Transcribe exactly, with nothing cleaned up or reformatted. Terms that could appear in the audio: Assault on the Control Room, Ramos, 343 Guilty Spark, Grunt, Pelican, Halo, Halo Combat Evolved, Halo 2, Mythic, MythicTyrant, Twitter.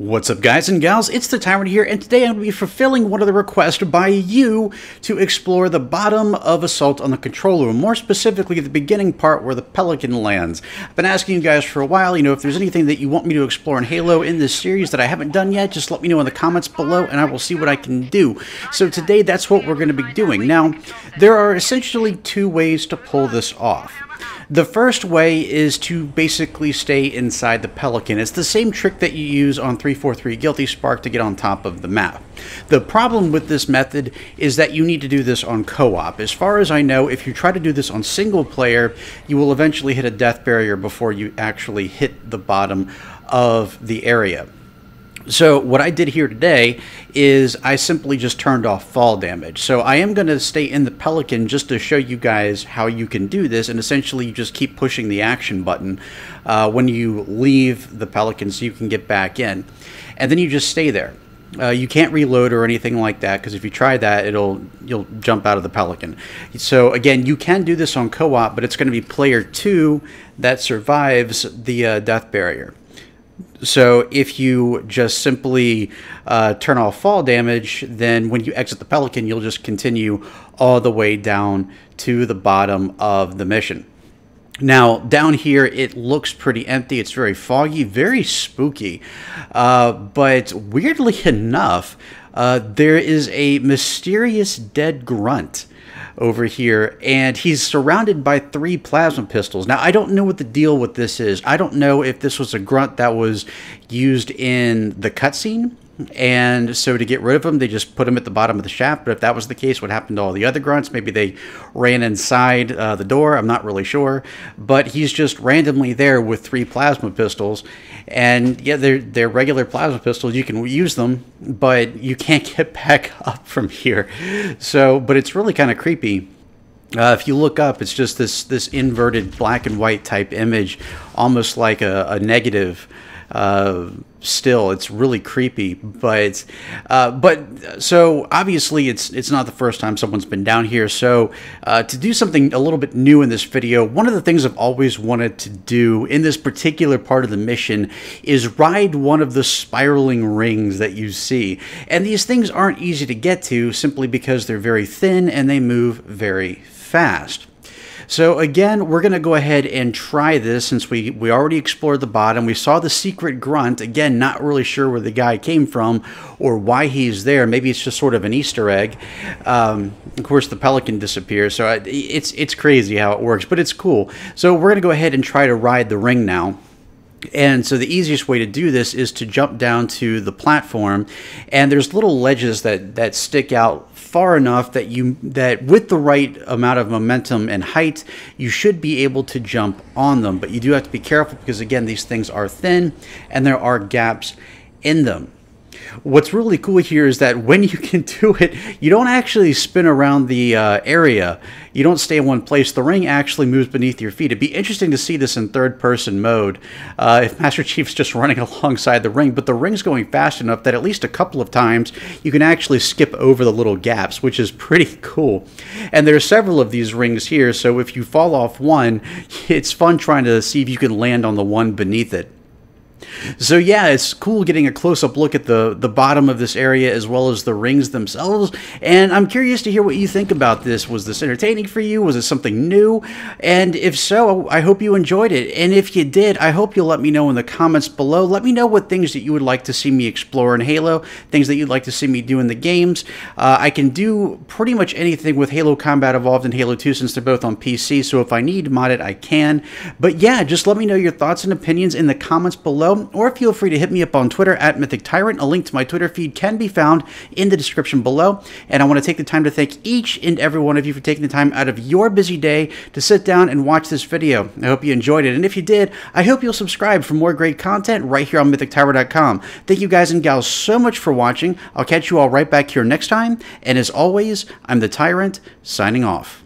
What's up, guys and gals? It's the Tyrant here, and today I'm going to be fulfilling one of the requests by you to explore the bottom of Assault on the Control Room, more specifically the beginning part where the Pelican lands. I've been asking you guys for a while, you know, if there's anything that you want me to explore in Halo in this series that I haven't done yet, just let me know in the comments below and I will see what I can do. So today, that's what we're going to be doing. Now, there are essentially two ways to pull this off. The first way is to basically stay inside the Pelican. It's the same trick that you use on three forty-three Guilty Spark to get on top of the map. The problem with this method is that you need to do this on co-op. As far as I know, if you try to do this on single player, you will eventually hit a death barrier before you actually hit the bottom of the area. So what I did here today is I simply just turned off fall damage. So I am going to stay in the Pelican just to show you guys how you can do this, and essentially you just keep pushing the action button uh, when you leave the Pelican so you can get back in. And then you just stay there. Uh, you can't reload or anything like that, because if you try that, it'll you'll jump out of the Pelican. So again, you can do this on co-op, but it's going to be player two that survives the uh, death barrier. So if you just simply uh, turn off fall damage, then when you exit the Pelican, you'll just continue all the way down to the bottom of the mission. Now, down here, it looks pretty empty. It's very foggy, very spooky. Uh, but weirdly enough, uh, there is a mysterious dead grunt over here, and he's surrounded by three plasma pistols. Now, I don't know what the deal with this is. I don't know if this was a grunt that was used in the cutscene, and so to get rid of him, they just put him at the bottom of the shaft. But if that was the case, what happened to all the other grunts? Maybe they ran inside uh, the door. I'm not really sure. But he's just randomly there with three plasma pistols. And yeah, they're, they're regular plasma pistols. You can use them, but you can't get back up from here. So, but it's really kind of creepy. Uh, if you look up, it's just this, this inverted black and white type image, almost like a, a negative Uh, still. It's really creepy, but uh, but so obviously it's it's not the first time someone's been down here. So uh, to do something a little bit new in this video, one of the things I've always wanted to do in this particular part of the mission is ride one of the spiraling rings that you see. And these things aren't easy to get to simply because they're very thin and they move very fast. So again, we're going to go ahead and try this since we, we already explored the bottom. We saw the secret grunt. Again, not really sure where the guy came from or why he's there. Maybe it's just sort of an Easter egg. Um, of course, the Pelican disappears, so I, it's, it's crazy how it works, but it's cool. So we're going to go ahead and try to ride the ring now. And so the easiest way to do this is to jump down to the platform, and there's little ledges that, that stick out far enough that you that with the right amount of momentum and height, you should be able to jump on them. But you do have to be careful because, again, these things are thin and there are gaps in them. What's really cool here is that when you can do it, you don't actually spin around the uh, area. You don't stay in one place. The ring actually moves beneath your feet. It'd be interesting to see this in third-person mode uh, if Master Chief's just running alongside the ring, but the ring's going fast enough that at least a couple of times you can actually skip over the little gaps, which is pretty cool. And there are several of these rings here, so if you fall off one, it's fun trying to see if you can land on the one beneath it. So yeah, it's cool getting a close-up look at the, the bottom of this area as well as the rings themselves, and I'm curious to hear what you think about this. Was this entertaining for you? Was it something new? And if so, I hope you enjoyed it, and if you did, I hope you'll let me know in the comments below. Let me know what things that you would like to see me explore in Halo, things that you'd like to see me do in the games. Uh, I can do pretty much anything with Halo Combat Evolved and Halo two since they're both on P C, so if I need to mod it, I can. But yeah, just let me know your thoughts and opinions in the comments below. Or feel free to hit me up on Twitter at MythicTyrant. A link to my Twitter feed can be found in the description below. And I want to take the time to thank each and every one of you for taking the time out of your busy day to sit down and watch this video. I hope you enjoyed it. And if you did, I hope you'll subscribe for more great content right here on Mythic Tyrant dot com. Thank you guys and gals so much for watching. I'll catch you all right back here next time. And as always, I'm the Tyrant, signing off.